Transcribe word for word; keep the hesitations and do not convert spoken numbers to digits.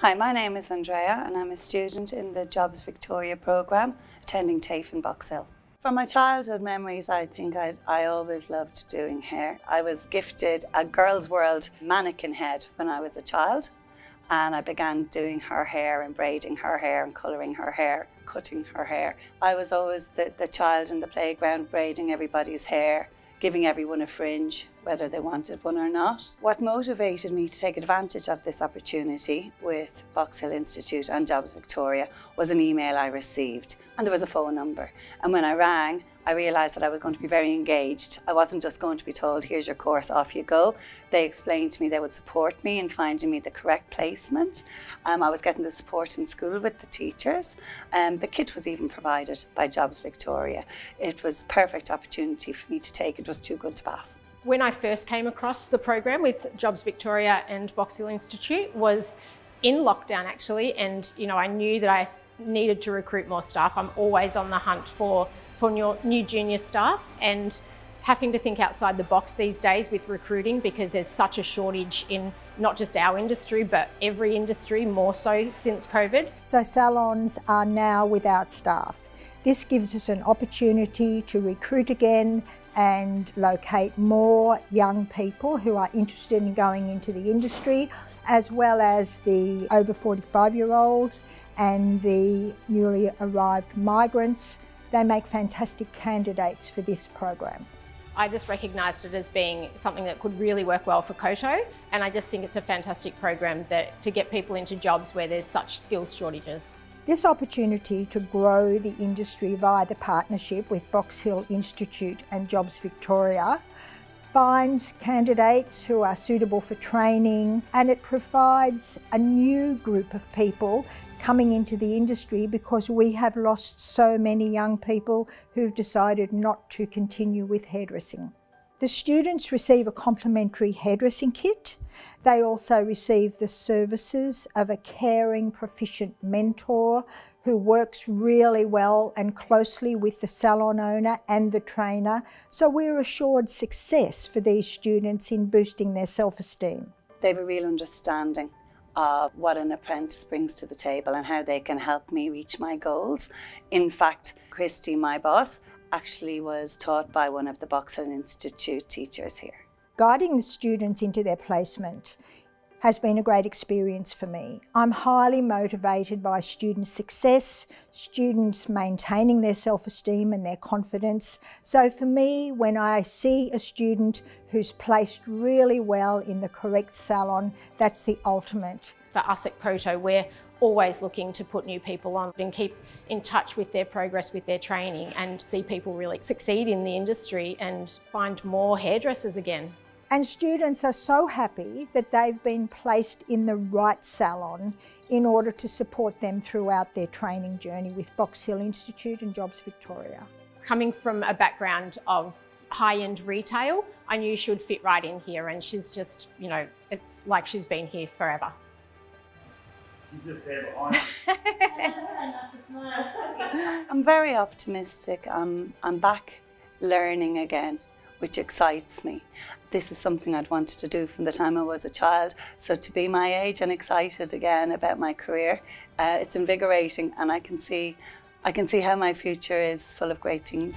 Hi, my name is Andrea and I'm a student in the Jobs Victoria programme, attending TAFE in Box Hill. From my childhood memories, I think I, I always loved doing hair. I was gifted a Girl's World mannequin head when I was a child, and I began doing her hair and braiding her hair and colouring her hair, cutting her hair. I was always the, the child in the playground braiding everybody's hair, giving everyone a fringe, whether they wanted one or not. What motivated me to take advantage of this opportunity with Box Hill Institute and Jobs Victoria was an email I received, and there was a phone number. And when I rang, I realised that I was going to be very engaged. I wasn't just going to be told, here's your course, off you go. They explained to me they would support me in finding me the correct placement. Um, I was getting the support in school with the teachers. Um, the kit was even provided by Jobs Victoria. It was a perfect opportunity for me to take. It was too good to pass. When I first came across the program with Jobs Victoria and Box Hill Institute was in lockdown actually, and you know, I knew that I needed to recruit more staff. I'm always on the hunt for, for new, new junior staff, and having to think outside the box these days with recruiting, because there's such a shortage in not just our industry but every industry, more so since COVID. So salons are now without staff. This gives us an opportunity to recruit again and locate more young people who are interested in going into the industry, as well as the over forty-five year olds and the newly arrived migrants. They make fantastic candidates for this program. I just recognised it as being something that could really work well for Koto, and I just think it's a fantastic program that, to get people into jobs where there's such skills shortages. This opportunity to grow the industry via the partnership with Box Hill Institute and Jobs Victoria finds candidates who are suitable for training, and it provides a new group of people coming into the industry, because we have lost so many young people who've decided not to continue with hairdressing. The students receive a complimentary hairdressing kit. They also receive the services of a caring, proficient mentor who works really well and closely with the salon owner and the trainer. So we're assured success for these students in boosting their self-esteem. They have a real understanding of what an apprentice brings to the table and how they can help me reach my goals. In fact, Christy, my boss, actually was taught by one of the Box Hill Institute teachers here. Guiding the students into their placement has been a great experience for me. I'm highly motivated by student success, students maintaining their self-esteem and their confidence. So for me, when I see a student who's placed really well in the correct salon, that's the ultimate. For us at Koto, we're always looking to put new people on and keep in touch with their progress with their training, and see people really succeed in the industry and find more hairdressers again. And students are so happy that they've been placed in the right salon in order to support them throughout their training journey with Box Hill Institute and Jobs Victoria. Coming from a background of high-end retail, I knew she would fit right in here, and she's just, you know, it's like she's been here forever. She's just there behind me. I'm very optimistic. I'm, I'm back learning again, which excites me. This is something I'd wanted to do from the time I was a child. So to be my age and excited again about my career, uh, it's invigorating, and I can see, I can see how my future is full of great things.